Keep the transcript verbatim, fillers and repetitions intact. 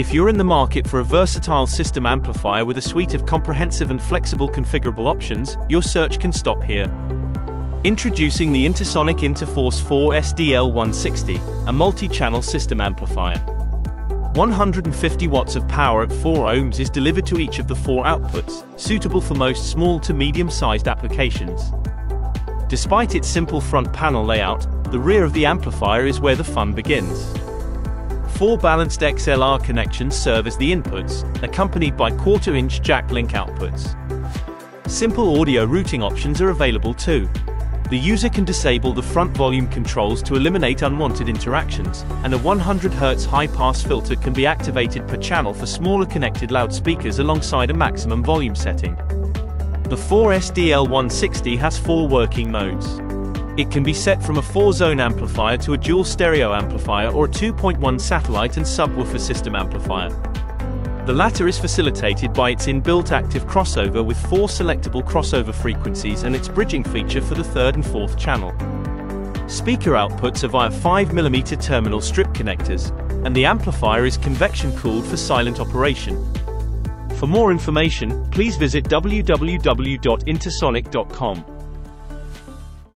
If you're in the market for a versatile system amplifier with a suite of comprehensive and flexible configurable options, your search can stop here. Introducing the Intersonic Interforce four S D L one sixty, a multi-channel system amplifier. one hundred fifty watts of power at four ohms is delivered to each of the four outputs, suitable for most small to medium-sized applications. Despite its simple front panel layout, the rear of the amplifier is where the fun begins. Four balanced X L R connections serve as the inputs, accompanied by quarter-inch jack link outputs. Simple audio routing options are available too. The user can disable the front volume controls to eliminate unwanted interactions, and a one hundred hertz high-pass filter can be activated per channel for smaller connected loudspeakers alongside a maximum volume setting. The four S D L one sixty has four working modes. It can be set from a four-zone amplifier to a dual stereo amplifier or a two point one satellite and subwoofer system amplifier. The latter is facilitated by its inbuilt active crossover with four selectable crossover frequencies and its bridging feature for the third and fourth channel. Speaker outputs are via five millimeter terminal strip connectors, and the amplifier is convection-cooled for silent operation. For more information, please visit w w w dot intersonic dot com.